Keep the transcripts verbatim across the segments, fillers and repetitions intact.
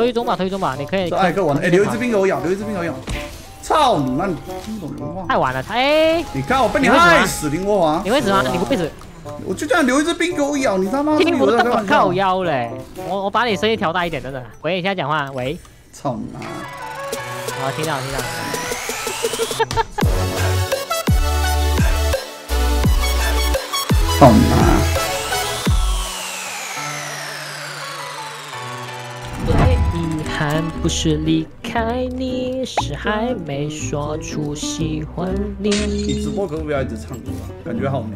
推一中吧，推一中吧，你可以。这艾克完了，哎，留一只冰给我养，留一只冰给我养。操你妈！你听不懂人话。太晚了，哎！你看我被你害死，林国华。你会死吗？你不会死。我就这样留一只冰给我养，你他妈！听我的，靠腰嘞！我我把你声音调大一点，真的。喂一下讲话，喂。操你妈！好，听到听到。操你妈！ 还不是离开你，是还没说出喜欢你。你直播可不可以一直唱歌啊？感觉好娘。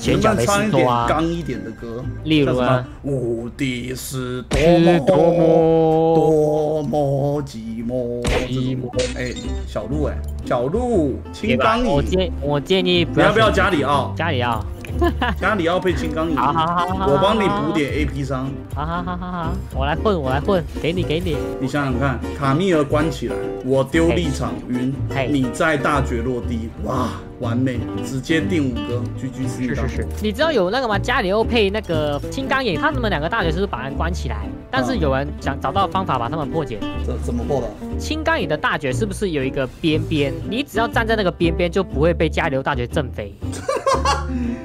前脚没事多啊。唱一点刚一点的歌，例如啊，无敌是多么多么寂寞寂寞。哎，小鹿哎，小鹿，青钢椅。我建我建议不要不要加里奥，加里奥，加里奥配青钢椅。好好好好，我帮你补点 A P 伤。好好好好好，我来混我来混。 给你给你，你想想看，卡密尔关起来，我丢立场云，你在大决落地，哇，完美，直接定五个 G G C。是是是，你知道有那个吗？加里奥配那个青钢眼，他们两个大学生把人关起来，但是有人想找到方法把他们破解。怎怎么破的？青钢眼的大决是不是有一个边边？你只要站在那个边边，就不会被加里奥大决震飞。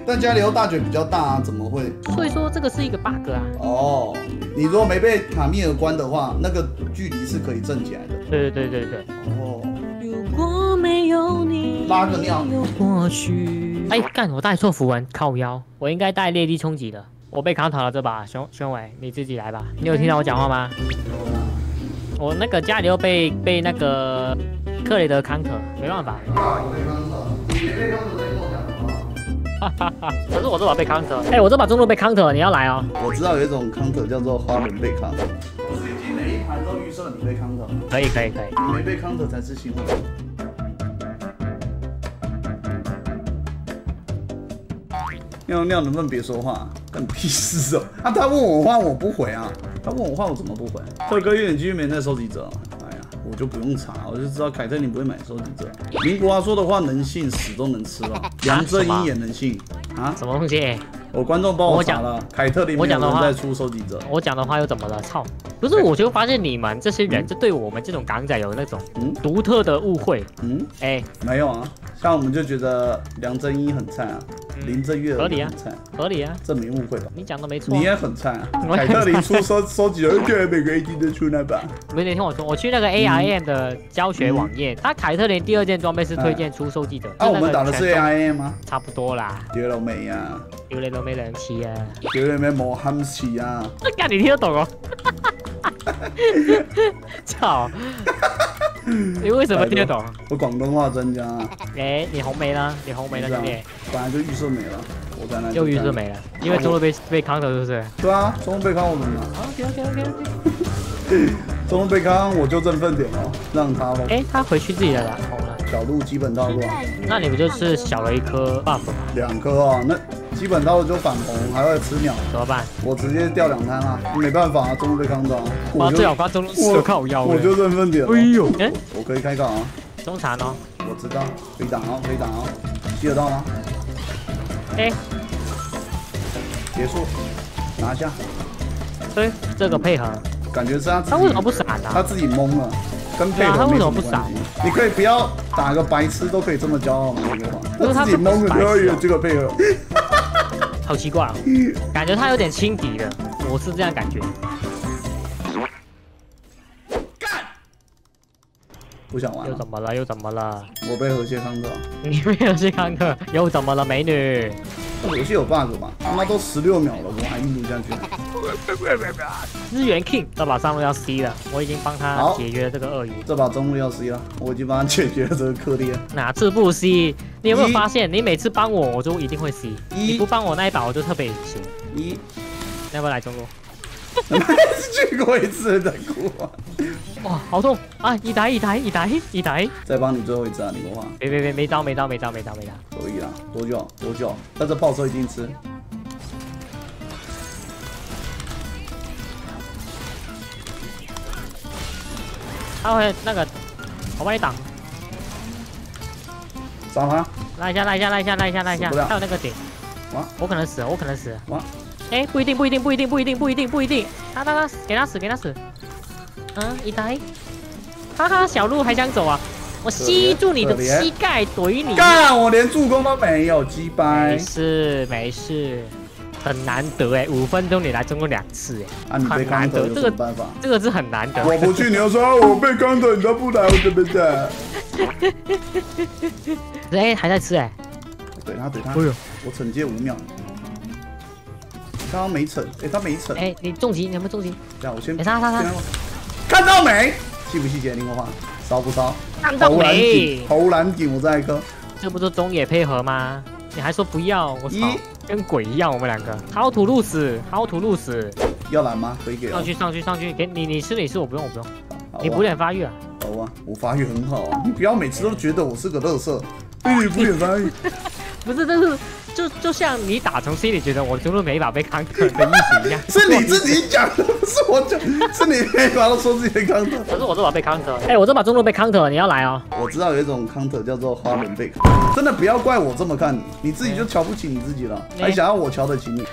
但加里奥大卷比较大啊，怎么会？所以说这个是一个 bug 啊。哦，你如果没被卡密尔关的话，那个距离是可以震起来的。对对对对对。哦。如果没有你，拉个尿。或许。哎，干！我带错符文，靠腰。我应该带烈力冲击的。我被扛倒了这把，熊熊伟，你自己来吧。你有听到我讲话吗？我那个加里奥被被那个克雷德坎特，没办法。哈哈哈，可是我这把被 counter， 哎、欸，我这把中路被 counter， 你要来哦。我知道有一种 counter 叫做花轮被 counter， 我随机每一盘都预设你被 counter。可以可以可以，你没被 counter 才是新闻。尿尿能不能别说话？干屁事哦！啊，他问我话我不回啊，他问我话我怎么不回？二哥月点狙没在收集者。 我就不用查，我就知道凯特你不会买收集者。林国华说的话能信，屎都能吃了。杨振英也能信啊？什么东西？我观众帮我查了，凯特里面有人在出收集者。我讲的话又怎么了？操！不是，我就发现你们这些人就对我们这种港仔有那种独特的误会。嗯，哎，没有啊，像我们就觉得梁振英很菜啊，林郑月娥很菜，合理啊，这没误会吧？你讲的没错，你也很菜啊。凯特里出收收集者，对每个 A D 都出那把。没你听我说，我去那个 A R M 的教学网页，他凯特林第二件装备是推荐出收集者。那我们打的是 A R M 吗？差不多啦。丢了没啊？丢了。 没人吃啊！有人没毛喊吃啊！我靠，你听得懂哦！操！你为什么听得懂？我广东话专家。哎，你红没了？你红没了兄弟？本来就预设没了，我本来就预设没了，因为中路被被扛头是不是？对啊，中路被扛我怎么了 ？OK OK OK OK。中路被扛我就振奋点哦，让他喽。哎，他回去自己的蓝红了。小鹿基本到多少？那你不就是少了一颗 buff 吗？两颗啊，那。 基本到了就反红，还会吃鸟，怎么办？我直接掉两滩啦，没办法啊，中路被扛到。哇，最好把中路死靠腰，我就认分点。哎呦，哎，我可以开杠啊，中残哦，我知道，可以打哦，可以打哦，记得到吗？哎，结束，拿下。对，这个配合，感觉是他他为什么不闪啊？他自己懵了，跟配合他为什么不闪？你可以不要打个白痴都可以这么骄傲吗？他自己懵了，不要有这个配合。 好奇怪哦，感觉他有点轻敌了，我是这样感觉。干！不想玩了。又怎么了？又怎么了？我被河蟹康克。你被河蟹康克？又怎么了，美女？这游戏有 bug 吧？他妈都十六秒了，我还硬不下去。日元 King， 这把上路要 C 了，我已经帮他解决了这个鳄鱼。这把中路要 C 了，我已经帮他解决了这个克烈。哪次不 C？ 你有没有发现，你每次帮我，我就一定会 C； 你不帮我那一把，我就特别行。一，要不要来中路？去过一次再哭啊！哇，好痛啊！一打一打一打一打！再帮你最后一次啊，你不怕？别别别，没刀没刀没刀没刀没刀！可以啦，多久多久？但这炮车一定吃。他会那个，我帮你挡。 打他！拉一下，拉一下，拉一下，拉一下，拉一下！还有那个顶，我可能死，我可能死。哎，不一定，不一定，不一定，不一定，不一定，不一定！打打打，给他死，给他死。嗯，一呆。哈哈，小鹿还想走啊？我吸住你的膝盖，怼你。干，我连助攻都没有，鸡掰。没事没事，很难得哎，五分钟你来中攻两次哎，啊、很难得，这个办法，这个是很难得。我不去，你又说我被刚走，你都不来，我怎么的？哎，还在吃哎。 怼他怼他！哎呦，我惩戒五秒，刚刚没惩，哎，他没惩，哎，你重击，你有没有重击？这样我先，他他他，看到没？细不细节？林国华，骚不骚？看到没？投篮顶，我再一颗。这不是中野配合吗？你还说不要？我操，跟鬼一样，我们两个好土路死，好土路死。要拦吗？可以给。上去上去上去，给你你吃你吃，我不用我不用。你补点发育啊？好啊，我发育很好啊，你不要每次都觉得我是个垃圾，哎，补点发育。 不是，但是就就像你打从心里觉得我中路每一把被康克的意思一样，是你自己讲的，不是我讲，是你每一把都说自己康特。可是我这把被康特，哎、欸，我这把中路被康特，你要来哦。我知道有一种康特叫做花轮被康特，真的不要怪我这么看你，你自己就瞧不起你自己了，欸、还想要我瞧得起你？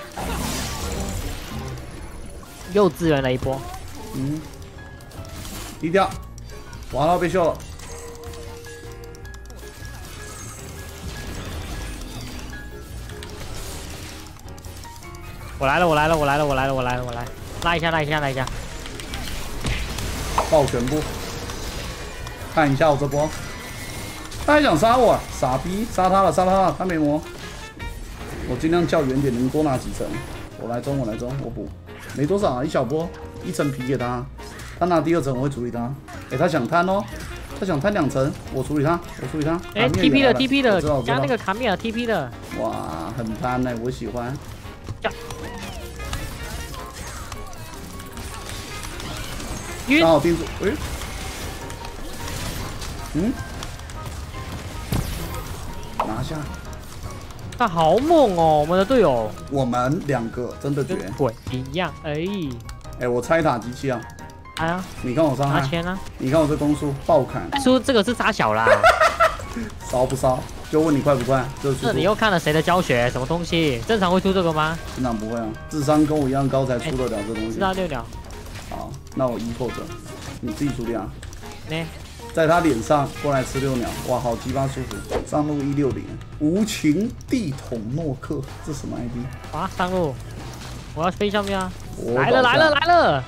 又支援了一波，嗯，低调，完了被秀了。 我来了，我来了，我来了，我来了，我来了，我来，拉一下，拉一下，拉一下，爆全部，看一下我这波，他还想杀我，傻逼，杀他了，杀他了，他没魔，我尽量叫远点，能多拿几层，我来中，我来中，我补，没多少啊，一小波，一层皮给他，他拿第二层，我会处理他，哎，他想贪哦，他想贪两层，我处理他，我处理他，哎 ，T P 的 ，T P 的，加那个卡米尔 T P 的，哇，很贪哎，我喜欢。 刚好定住，哎、欸，嗯，拿下！他好猛哦，我们的队友。我们两个真的绝，鬼一样而已。哎、欸，我拆塔机器啊！哎呀，你看我伤害，拿钱啊！你看我这攻速爆砍，输这个是傻小啦，骚不骚？就问你快不快？这是你又看了谁的教学？什么东西？正常会出这个吗？正常不会啊，智商跟我一样高才出得了这东西。知道六秒。 好，那我一扣着，你自己处理啊。你在他脸上过来吃六秒，哇，好鸡巴舒服。上路一六零，无情地捅诺克，这什么 I D？ 啊，上路，我要飞上面啊！来了来了来了！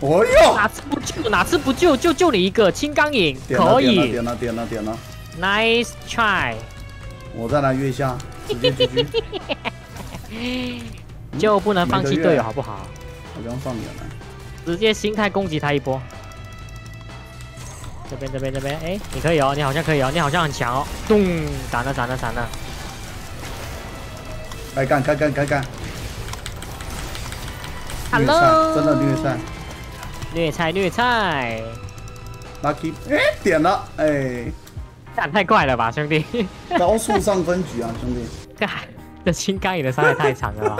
我哟，哪次不救哪次不救，就救你一个青钢影，可以。点了点了点了 ，Nice try。我再来月下，直接狙狙。就不能放弃队友好不好？我刚放远了，直接心态攻击他一波。这边这边这边，哎、欸，你可以哦，你好像可以哦，你好像很强哦。咚，闪了闪了闪了！该干该干该干！虐菜，真的虐菜！虐菜虐菜 ！Lucky， 哎、欸，点了，哎、欸，干太快了吧，兄弟！高速上分局啊，兄弟！干，这青钢影的伤害太长了吧！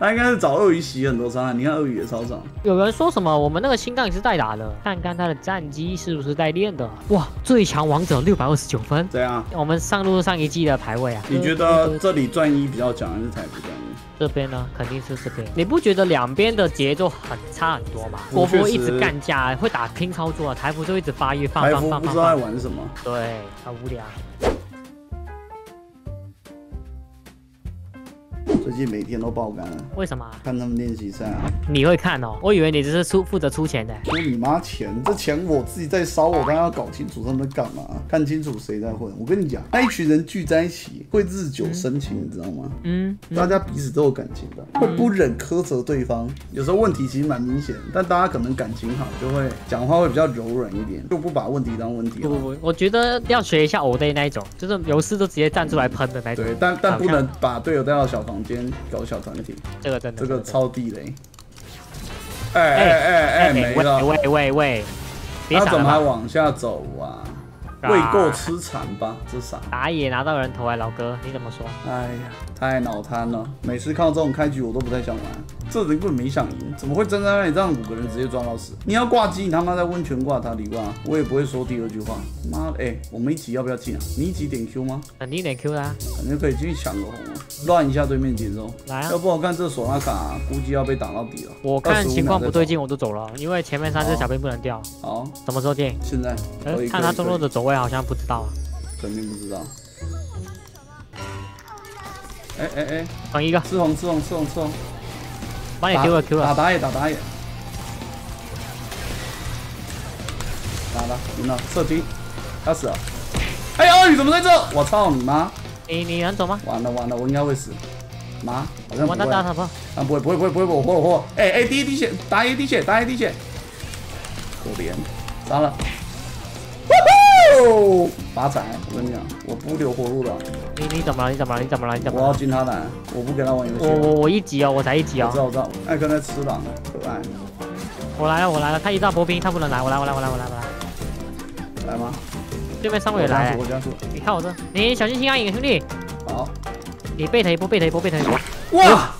他应该是找鳄鱼洗很多伤害，你看鳄鱼也超长。有人说什么我们那个新杠也是代打的，看看他的战绩是不是代练的。哇，最强王者六百二十九分，对啊，我们上路上一季的排位啊。你觉得这里钻一比较强还是台服钻一？这边呢，肯定是这边。你不觉得两边的节奏很差很多吗？国服一直干架，会打拼操作，台服就一直发育放放放放。台服不知道在玩什么，对，好无聊。 最近每天都爆肝了，为什么？看他们练习赛啊！你会看哦，我以为你只是出负责出钱的。出你妈钱！这钱我自己在烧，我当然要搞清楚他们在干嘛，看清楚谁在混。我跟你讲，那一群人聚在一起会日久生情，嗯、你知道吗？嗯，嗯大家彼此都有感情的，会不忍苛责对方。有时候问题其实蛮明显，但大家可能感情好，就会讲话会比较柔软一点，就不把问题当问题。不不不，我觉得要学一下欧队那一种，就是有事都直接站出来喷的那种。对，但但不能把队友带到小房间。 搞小团体，这个真的，这个超地雷！哎哎哎哎，没了！喂喂喂，他怎么还往下走啊？喂够吃残吧，这傻！打野拿到人头啊，老哥，你怎么说？哎呀，太脑瘫了！每次看到这种开局，我都不太想玩。这人根本没想赢，怎么会站在那里让五个人直接撞到死？你要挂机，你他妈在温泉挂他，你挂，我也不会说第二句话。妈的，哎、欸，我们一起要不要进啊？你一起点 Q 吗？肯定点 Q 啦、啊，感觉可以继续抢个红啊，乱一下对面节奏。来啊！要不我看这索拉卡、啊、估计要被打到底了。我看情况不对劲，我就走了，因为前面三只小兵不能掉。好，什么时候进？现在。可以看他中路的走位好像不知道啊。肯定不知道。 哎哎哎，抢、欸欸、一个！吃红吃红吃红吃红！把野 Q 了 Q 了！打打野打打野！打了赢了，射击！要死了！哎呀，你怎么在这？我操你妈！你你能走吗？完了完了，我应该会死。妈，好像不会。我打打他啊，不会不会不会不会，我活我活！哎哎，第一滴血，打野滴血，打野滴血！可怜，杀了！ 发财！我跟你讲，我不留活路了。你你怎么了？你怎么了？你怎么了？你怎么了？我要进他蓝，我不跟他玩游戏。我我我一级哦，我才一级哦。我知道我知道，爱跟他吃狼，可爱。我来了我来了，他一招薄冰，他不能来，我来我来我来我来我来。来吗？对面上位来。我加速我加速。你看我这，你小心心安影兄弟。好。你背他一波，背他一波，背他一波。哇！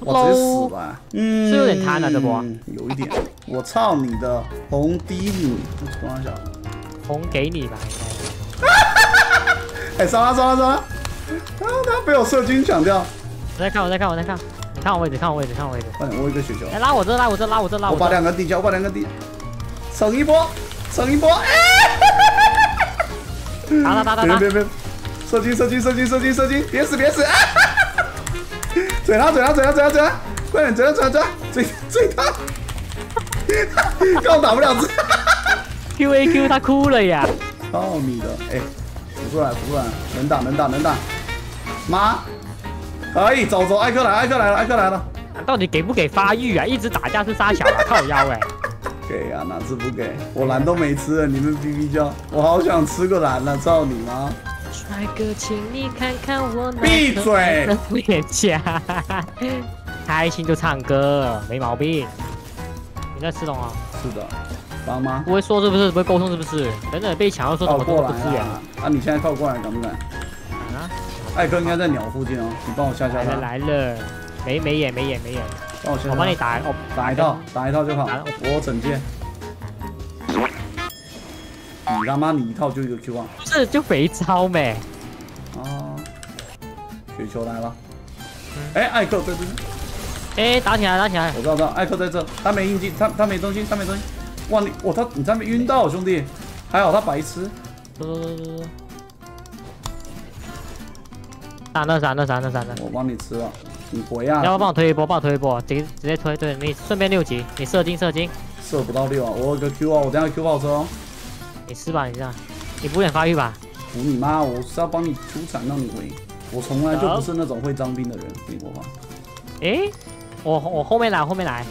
我直接死了。嗯。是有点贪了这波。有一点。我操你的红低母！开玩笑。 红给你吧！哎，杀了杀了杀了！然后他被我射精抢掉。我在看，我在看，我在看。你看我位置，看我位置，看我位置。快点，我一个雪球。哎，拉我这，拉我这，拉我这，拉我。我把两个地下，我把两个地，省一波，省一波。哎！打打打打打！别别别！射精射精射精射精射精！别死别死！追他追他追他追他追他！快点追他追他追追追他！看我打不了字。 Q A Q， 他哭了呀！操你的！哎、欸，扶出来，扶出来，能打，能打，能打！妈！哎，走走，艾克来，艾克来了，艾克来了！到底给不给发育啊？一直打架是杀小啊，靠腰哎、欸！给啊，哪次不给？我蓝都没吃了，你们哔哔叫，我好想吃个蓝啊！操你妈！帅哥，请你看看我那闭嘴！脸颊，开心就唱歌，没毛病。你在吃龙啊？是的。 帮吗？不会说是不是？不会沟通是不是？等等被抢要说什么都不自然啊！啊，你现在靠过来敢不敢？啊！艾哥应该在鸟附近哦，你帮我下下他。来了，没没眼没眼没眼，帮我下。我帮你打，哦，打一套，打一套就好。我整件。你他妈你一套就一个 Q 啊！不是，就肥招呗。哦。雪球来了。哎，艾克在这。哎，打起来，打起来！我知道，知道，艾克在这，他没印记，他他没中心，他没中心。 哇你我他你才没晕到兄弟，还好他白痴。走走走走走。闪了闪了闪了闪了！我帮你吃了，你回啊！要不要帮我推一波？帮我推一波，直接直接推，对你顺便六级，你射精射精。射不到六啊，我有个 Q 啊，我等下 Q 爆车哦。你吃吧，你这样，你补点发育吧。补你妈！我是要帮你出闪让你回，我从来就不是那种会当兵的人，美国话。哎，我我后面来后面来。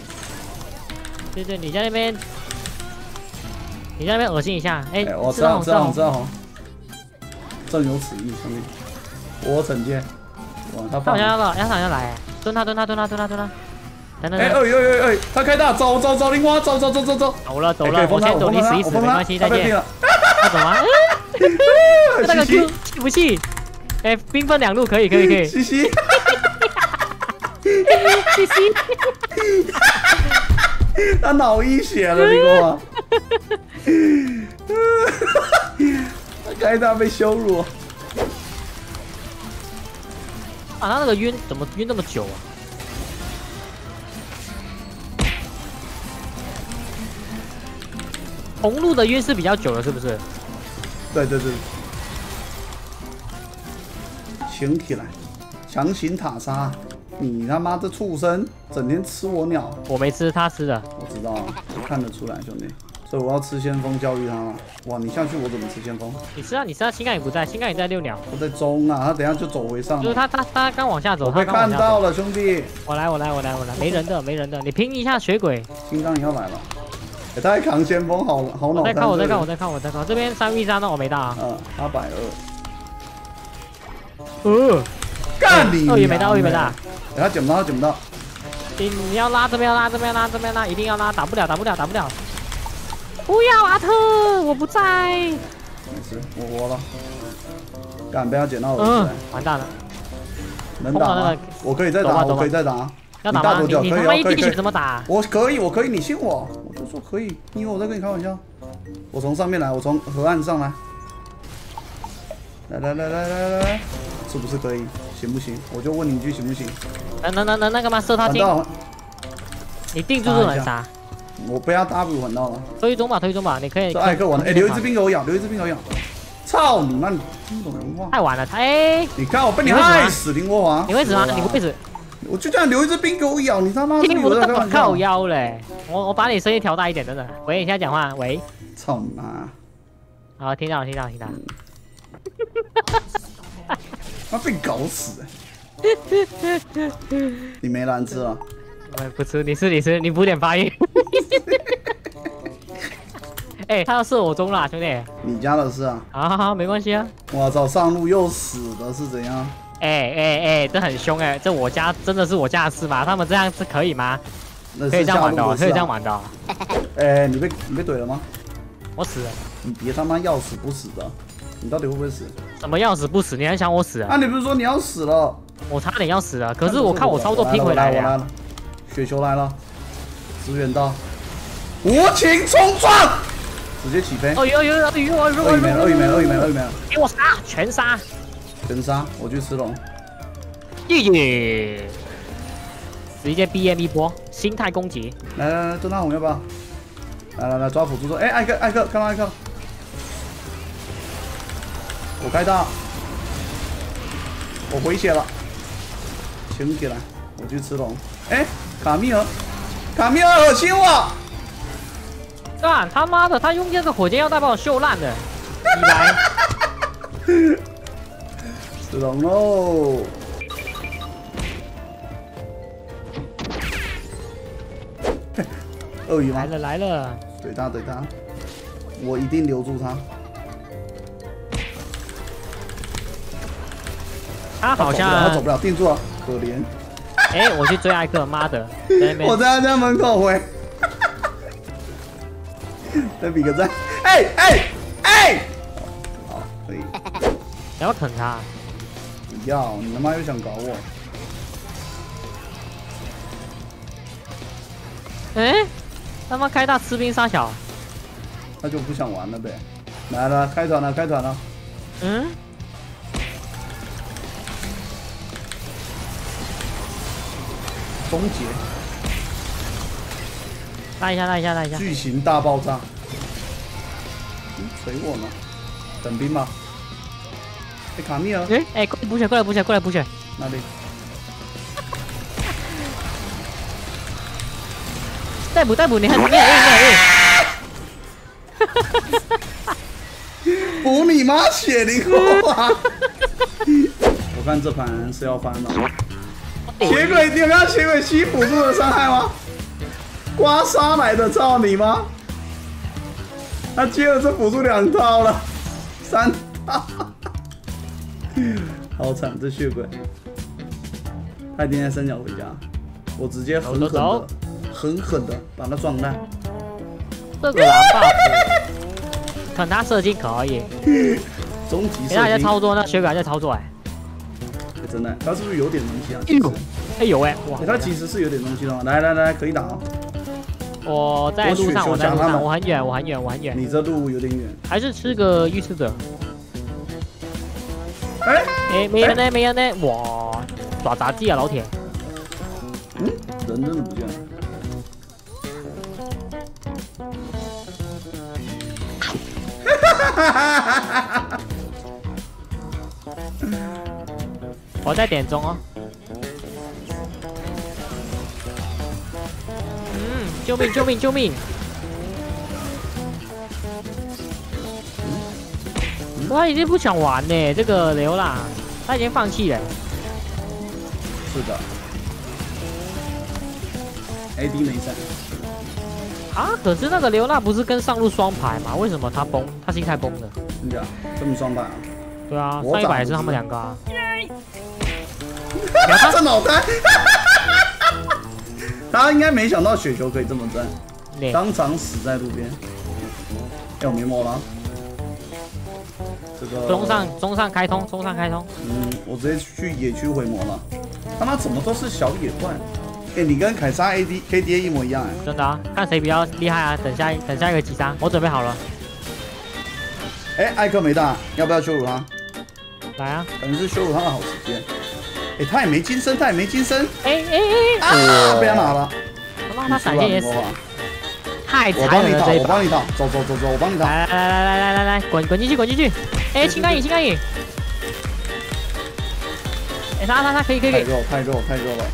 对对，你在那边。 你在那边恶心一下，哎、欸，我知道，知道，知道，正有此意，兄弟，我惩戒。哇，他放下了，他好像来，蹲他，蹲他，蹲他，蹲他，蹲他。等等。哎哎哎哎，他开大，走走走，灵光，走走走走走。走了走了，我先走，你死一死，没关系，再见。他走吗？那个 Q 气不气？哎，兵分两路，可以可以可以。嘻嘻。嘻嘻。他脑溢血了，你给我。 该他被羞辱！啊，他那个晕怎么晕那么久啊？红路的晕是比较久了，是不是？对对对。请起来，强行塔杀！你他妈这畜生，整天吃我鸟！我没吃，他吃的。我知道啊，看得出来，兄弟。 所以我要吃先锋教育他嘛！哇，你下去我怎么吃先锋？你知道你知道新干也不在，新干也在六鸟。我在中啊，他等下就走回上。就是他他他刚往下走，他看到了兄弟。我来我来我来我来，没人的没人的，你拼一下血鬼。新干也要来了，欸、他还扛先锋，好好脑。我在看我在看我在看我在看，这边三 V 三那我没大啊。嗯，八百二。呃，干你！二也没大，二也没大。欸、他捡不到，他捡不到。你你要拉这边拉这边拉这边拉，一定要拉，打不了打不了打不了。 不要阿特，我不在。没事，我活了。敢被他捡到我，嗯，完蛋了。能打吗？我可以再打，我可以再打。要打吗？你他妈一滴血怎么打？我可以，我可以，你信我，我就说可以，你以为我在跟你开玩笑？我从上面来，我从河岸上来，来来来来来来，是不是可以？行不行？我就问你一句，行不行？能能能能那个吗？射他进。你定住就能杀。我不要 W 环到了。推中吧，推中吧，你可以。这艾克玩的，哎，留一只兵给我养，留一只兵给我养。操你妈！你听不懂人话。太晚了，哎！你看我被你害死，林国华。你会死吗？你不会死。 我就这样留一只兵给我咬，你他妈！今天我都我靠腰嘞，我我把你声音调大一点，真的。喂，你现在讲话，喂。操你妈！好，听到了，听到了，听到了。他被搞死！你没蓝吃了？我不吃，你吃你吃，你补点发育。哎，他要射我中了，兄弟。你家的事啊？好好好，没关系啊。我操，上路又死了是怎样？ 哎哎哎，这很凶哎、欸！这我家真的是我家的事吗？他们这样子可以吗？啊、可以这样玩的、喔，可以这样玩的、喔。哎，你被你被怼了吗？我死了！你别他妈要死不死的！你到底会不会死？什么要死不死？你还想我死啊？那、啊、你不是说你要死了？我差点要死了，可是我看我操作拼回来呀、啊！雪球来了，支援到，无情冲撞，直接起飞！哦呦呦，鳄鱼鳄鱼鳄鱼鳄鱼没了，鳄鱼没了，鳄鱼没了！给我杀，全杀！ 全杀，我去吃龙。耶耶！直接 B M 一波，心态攻击。来来来，侦探红要不要？来来来，抓辅助说，哎、欸，艾克艾克，看到艾克，我开刀，我回血了，请起来，我去吃龙。哎、欸，卡密尔，卡密尔恶心我！干他妈的，他用这个火箭腰带把我秀烂的，你来。龙喽！鳄鱼来了来了！怼他怼他，我一定留住他。他好像他走不了，定住了，可怜。哎，我去追艾克，妈的！我在他家门口回。再比个赞！哎哎哎！好，可以。不要啃他。 呀，你他妈又想搞我！哎、欸，他妈开大吃兵杀小，他就不想玩了呗。来了，开团了，开团了。嗯。终结。拉一下，拉一下，拉一下。巨型大爆炸。嗯，锤我呢？等兵吧。 哎，卡密尔！哎哎，过来补血，过来补血，过来补血！哪里？逮捕逮捕，你还你还你还！哈哈哈哈哈！补你妈血灵活啊！我看这盘是要翻了。铁轨，你有看到铁轨吸辅助的伤害吗？刮痧来的，操你妈！他接了这辅助两套了，三套。好惨，这血鬼！他今天三角回家，我直接狠狠的、狠狠的把他撞烂。这个蓝 buff， 砍他射精可以。终极射精！他在操作，那血鬼还在操作哎、欸。真的，他是不是有点东西啊？哎呦，哎呦哎！哇，他其实是有点东西的。来来来，可以打啊！我在路上，我在路上，我很远，我很远，我很远。你这路有点远，还是吃个预示者。 哎哎，没人呢，没人呢！哇，耍杂技啊，老铁！嗯，人真的不见了。哈哈哈哈哈！我在点中哦。嗯，救命！救命！救命！他已经不想玩呢，这个流浪，他已经放弃了。是的。A D 没闪。啊，可是那个流浪不是跟上路双排吗？为什么他崩？他心态崩了。真的？这么双排啊？对啊，上一把也是他们两个啊。哈哈，这脑袋！他应该没想到雪球可以这么赞，当场死在路边。要没魔了。 这个中上中上开通，中上开通。嗯，我直接去野区回魔了。他妈怎么都是小野怪？哎，你跟凯撒 A D K D A 一模一样哎。真的啊，看谁比较厉害啊！等下等下一个击杀，我准备好了。哎，艾克没大，要不要羞辱他？来啊！可能是羞辱他的好时间。哎，他也没金身，他也没金身。哎哎哎！啊！被他拿了。我让他闪现也死。太残忍了这一把！我帮你倒，我帮你倒，走走走走，我帮你倒。来来来来来来来，滚滚进去，滚进去！哎，青钢影，青钢影。 哎，他他他可以可以可以！太肉太肉太肉了！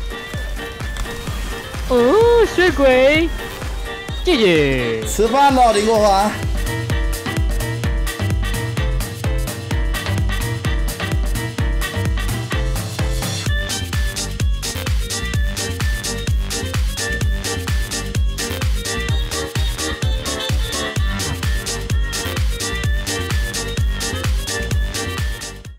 哦，水鬼，姐姐，吃饭了，林国华。